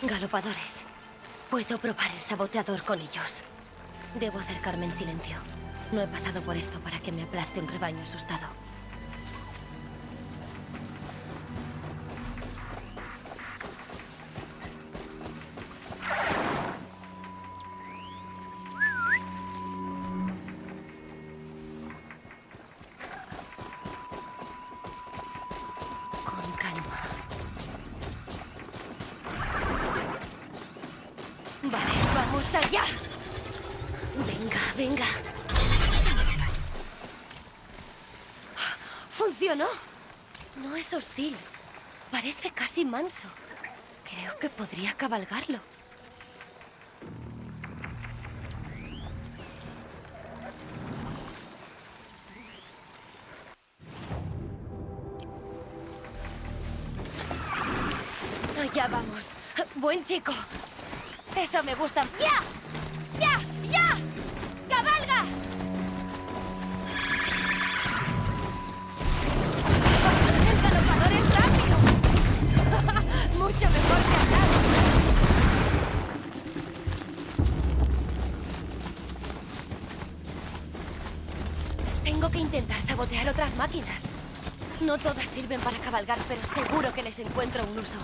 Galopadores. Puedo probar el saboteador con ellos. Debo acercarme en silencio. No he pasado por esto para que me aplaste un rebaño asustado. Hostil. Parece casi manso. Creo que podría cabalgarlo. Allá vamos. Buen chico. Eso me gusta. ¡Ya! ¡Ya! ¡Ya! ¡Cabalga! Mucho mejor que andar. Tengo que intentar sabotear otras máquinas. No todas sirven para cabalgar, pero seguro que les encuentro un uso.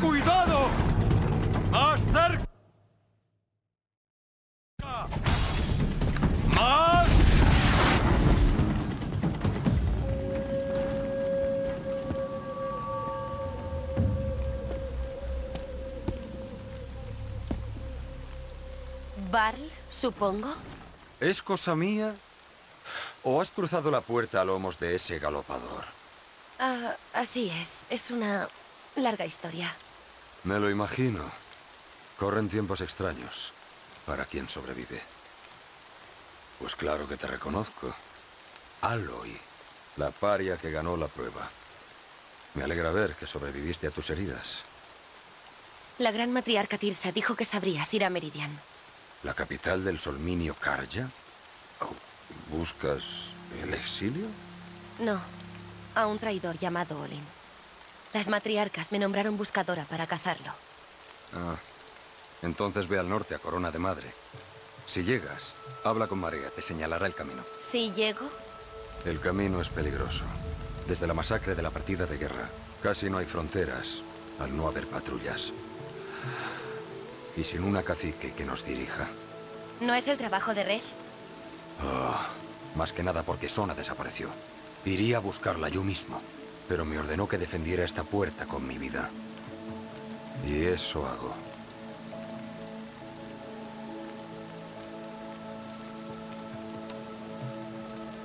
¡Cuidado! ¡Más cerca! ¡Más! Barl, supongo. ¿Es cosa mía? ¿O has cruzado la puerta a lomos de ese galopador? Así es. Es una larga historia. Me lo imagino. Corren tiempos extraños para quien sobrevive. Pues claro que te reconozco. Aloy, la paria que ganó la prueba. Me alegra ver que sobreviviste a tus heridas. La gran matriarca Tirsa dijo que sabrías ir a Meridian. ¿La capital del solminio Carja? ¿Buscas el exilio? No, a un traidor llamado Olin. Las matriarcas me nombraron buscadora para cazarlo. Entonces ve al norte a Corona de Madre. Si llegas, habla con Marea, te señalará el camino. ¿Si llego? El camino es peligroso. Desde la masacre de la partida de guerra, casi no hay fronteras al no haber patrullas. Y sin una cacique que nos dirija. ¿No es el trabajo de Resh? Más que nada porque Sona desapareció. Iría a buscarla yo mismo. Pero me ordenó que defendiera esta puerta con mi vida. Y eso hago.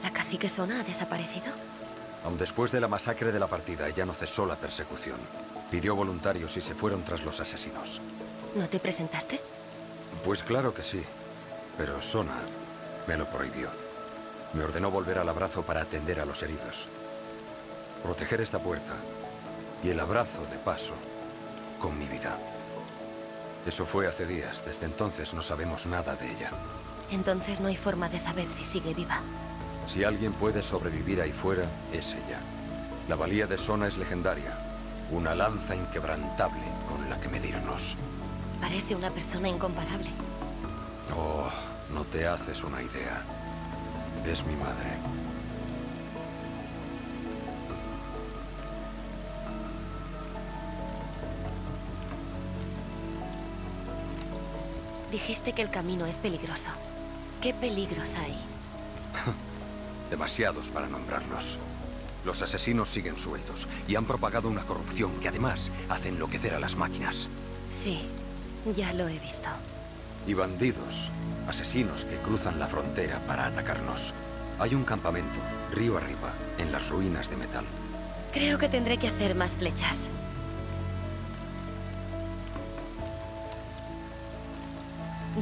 ¿La cacique Sona ha desaparecido? Aun después de la masacre de la partida, ella no cesó la persecución. Pidió voluntarios y se fueron tras los asesinos. ¿No te presentaste? Pues claro que sí. Pero Sona me lo prohibió. Me ordenó volver al abrazo para atender a los heridos. Proteger esta puerta y el abrazo de paso con mi vida. Eso fue hace días. Desde entonces no sabemos nada de ella. Entonces no hay forma de saber si sigue viva. Si alguien puede sobrevivir ahí fuera, es ella. La valía de Sona es legendaria. Una lanza inquebrantable con la que medirnos. Parece una persona incomparable. Oh, no te haces una idea. Es mi madre. Dijiste que el camino es peligroso. ¿Qué peligros hay? Demasiados para nombrarlos. Los asesinos siguen sueltos y han propagado una corrupción que además hace enloquecer a las máquinas. Sí, ya lo he visto. Y bandidos, asesinos que cruzan la frontera para atacarnos. Hay un campamento, río arriba, en las ruinas de metal. Creo que tendré que hacer más flechas.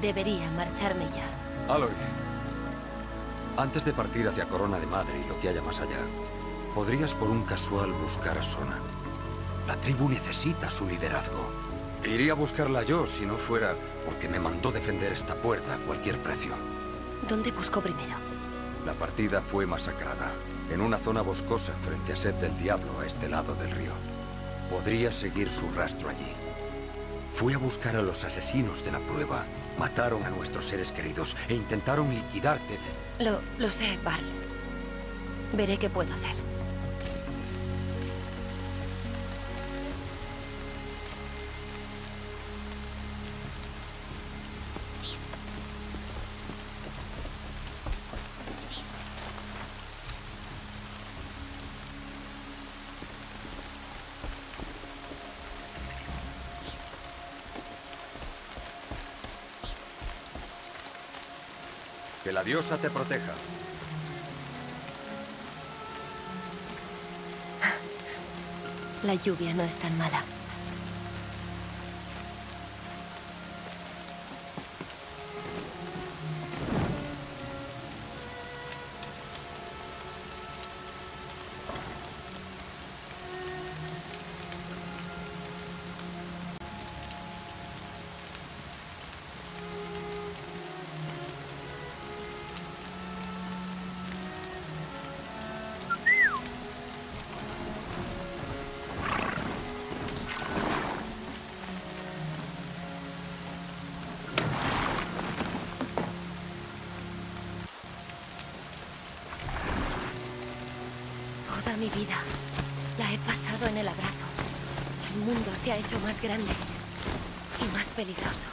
Debería marcharme ya. Aloy, antes de partir hacia Corona de Madre y lo que haya más allá, ¿podrías por un casual buscar a Sona? La tribu necesita su liderazgo. Iría a buscarla yo si no fuera porque me mandó defender esta puerta a cualquier precio. ¿Dónde buscó primero? La partida fue masacrada, en una zona boscosa frente a Seth del Diablo, a este lado del río. Podría seguir su rastro allí. Fui a buscar a los asesinos de la prueba. Mataron a nuestros seres queridos e intentaron liquidarte. Lo sé, Barl. Veré qué puedo hacer. Que la diosa te proteja. La lluvia no es tan mala. Mi vida la he pasado en el abrazo. El mundo se ha hecho más grande y más peligroso.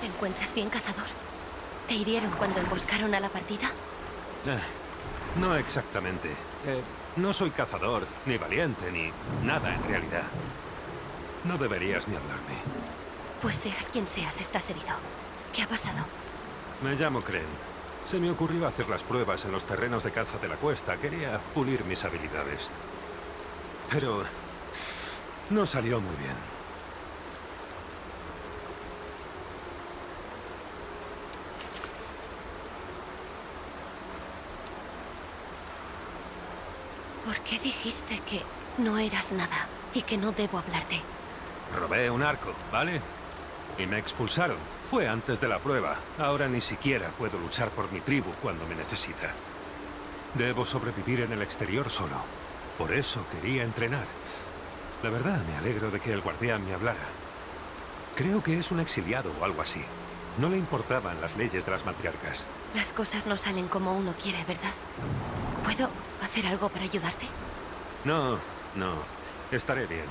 ¿Te encuentras bien, cazador? ¿Te hirieron cuando emboscaron a la partida? No exactamente. No soy cazador, ni valiente, ni nada en realidad. No deberías ni hablarme. Pues seas quien seas, estás herido. ¿Qué ha pasado? Me llamo Krell. Se me ocurrió hacer las pruebas en los terrenos de caza de la cuesta. Quería pulir mis habilidades. Pero no salió muy bien. ¿Por qué dijiste que no eras nada y que no debo hablarte? Robé un arco, ¿vale? Y me expulsaron. Fue antes de la prueba. Ahora ni siquiera puedo luchar por mi tribu cuando me necesita. Debo sobrevivir en el exterior solo. Por eso quería entrenar. La verdad, me alegro de que el guardián me hablara. Creo que es un exiliado o algo así. No le importaban las leyes de las matriarcas. Las cosas no salen como uno quiere, ¿verdad? ¿Puedo hacer algo para ayudarte? No. Estaré bien.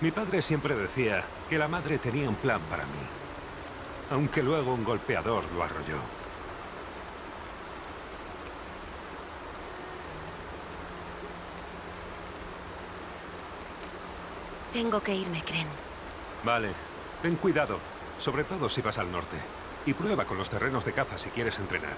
Mi padre siempre decía que la madre tenía un plan para mí. Aunque luego un golpeador lo arrolló. Tengo que irme, Krell. Vale. Ten cuidado, sobre todo si vas al norte. Y prueba con los terrenos de caza si quieres entrenar.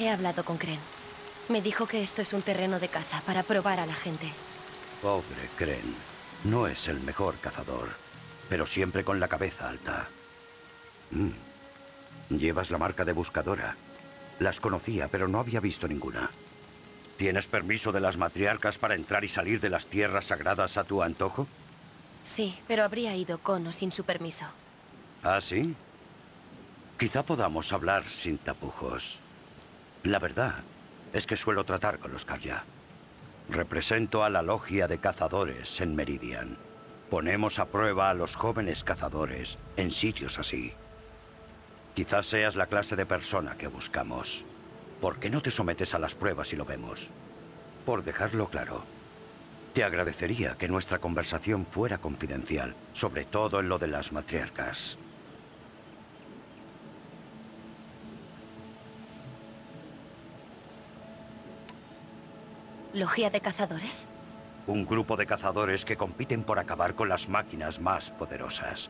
He hablado con Krell. Me dijo que esto es un terreno de caza para probar a la gente. Pobre Krell. No es el mejor cazador, pero siempre con la cabeza alta. Llevas la marca de buscadora. Las conocía, pero no había visto ninguna. ¿Tienes permiso de las matriarcas para entrar y salir de las tierras sagradas a tu antojo? Sí, pero habría ido con o sin su permiso. ¿Ah, sí? Quizá podamos hablar sin tapujos. La verdad es que suelo tratar con los Carja. Represento a la logia de cazadores en Meridian. Ponemos a prueba a los jóvenes cazadores en sitios así. Quizás seas la clase de persona que buscamos. ¿Por qué no te sometes a las pruebas si lo vemos? Por dejarlo claro, te agradecería que nuestra conversación fuera confidencial, sobre todo en lo de las matriarcas. ¿Logia de cazadores? Un grupo de cazadores que compiten por acabar con las máquinas más poderosas.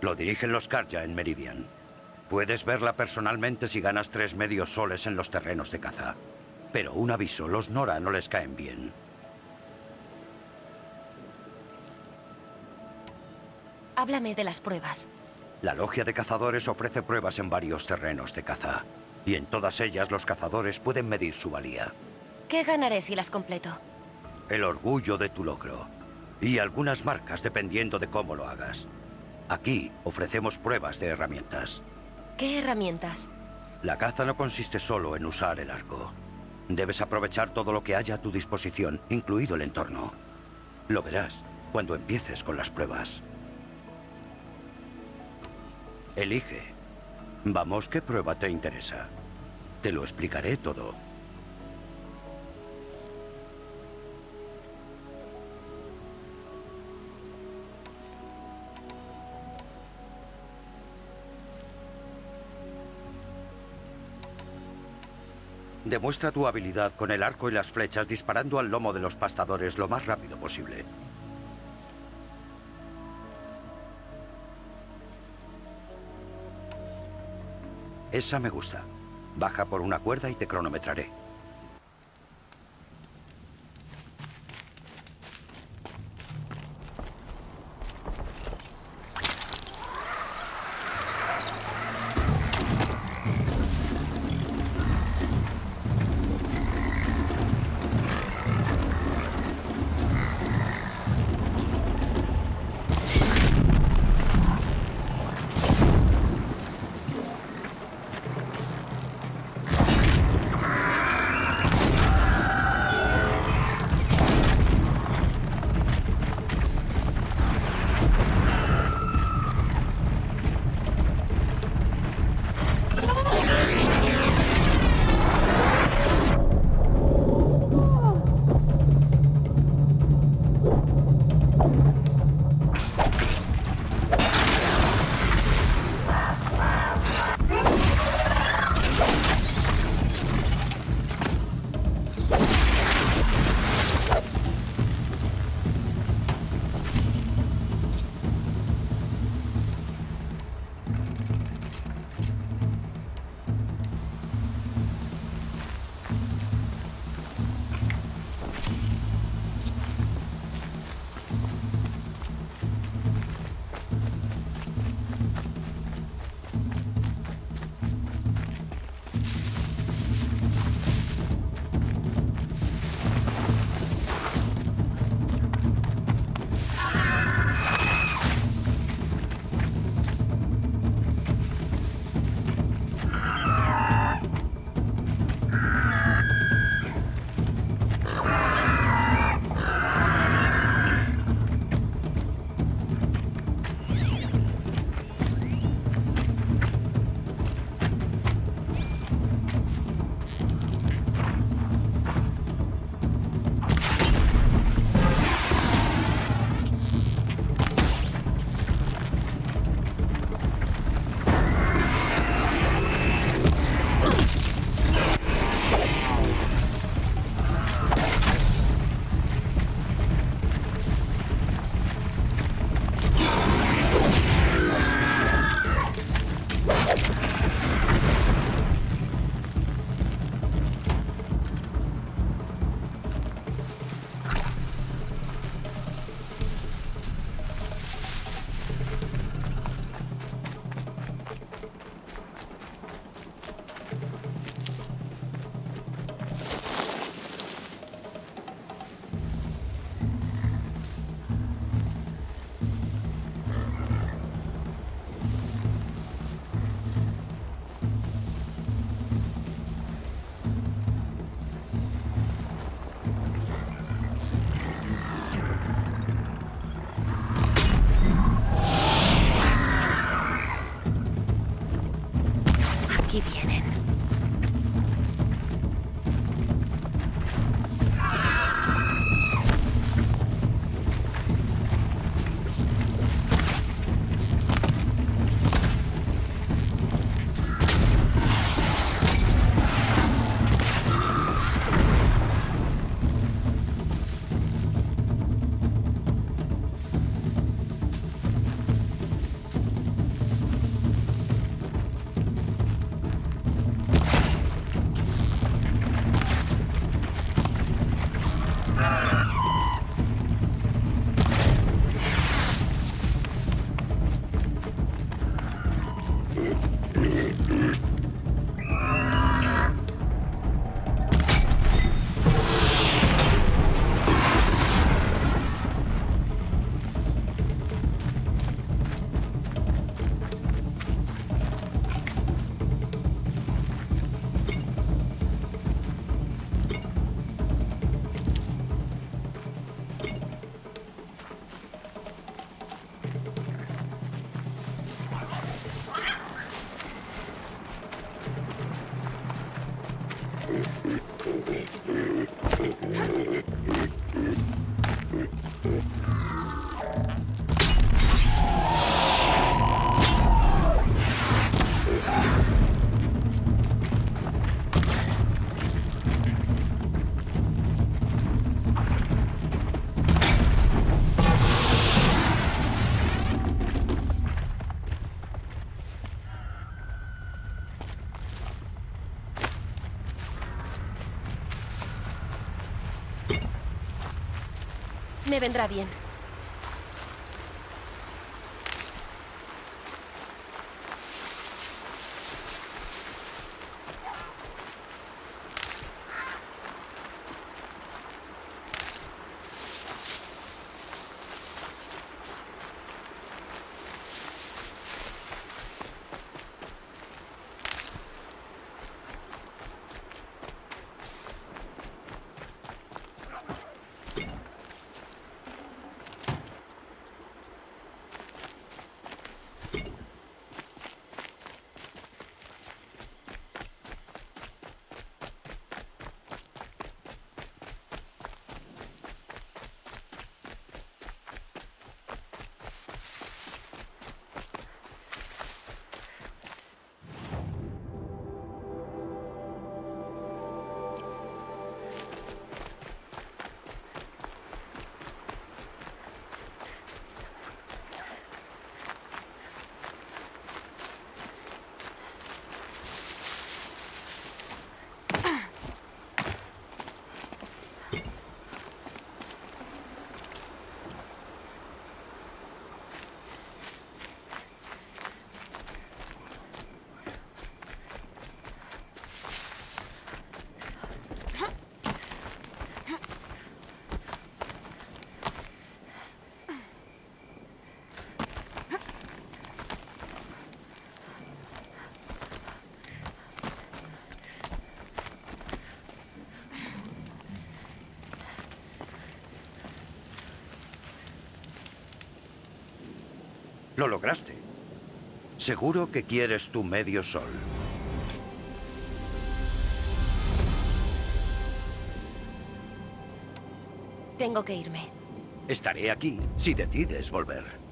Lo dirigen los Carja en Meridian. Puedes verla personalmente si ganas 3 medios soles en los terrenos de caza. Pero un aviso, los Nora no les caen bien. Háblame de las pruebas. La logia de cazadores ofrece pruebas en varios terrenos de caza. Y en todas ellas los cazadores pueden medir su valía. ¿Qué ganaré si las completo? El orgullo de tu logro. Y algunas marcas, dependiendo de cómo lo hagas. Aquí ofrecemos pruebas de herramientas. ¿Qué herramientas? La caza no consiste solo en usar el arco. Debes aprovechar todo lo que haya a tu disposición, incluido el entorno. Lo verás cuando empieces con las pruebas. Elige. Vamos, ¿qué prueba te interesa? Te lo explicaré todo. Demuestra tu habilidad con el arco y las flechas disparando al lomo de los pastadores lo más rápido posible. Esa me gusta. Baja por una cuerda y te cronometraré. aquí vienen. Me vendrá bien. Lo lograste. Seguro que quieres tu medio sol. Tengo que irme. Estaré aquí si decides volver.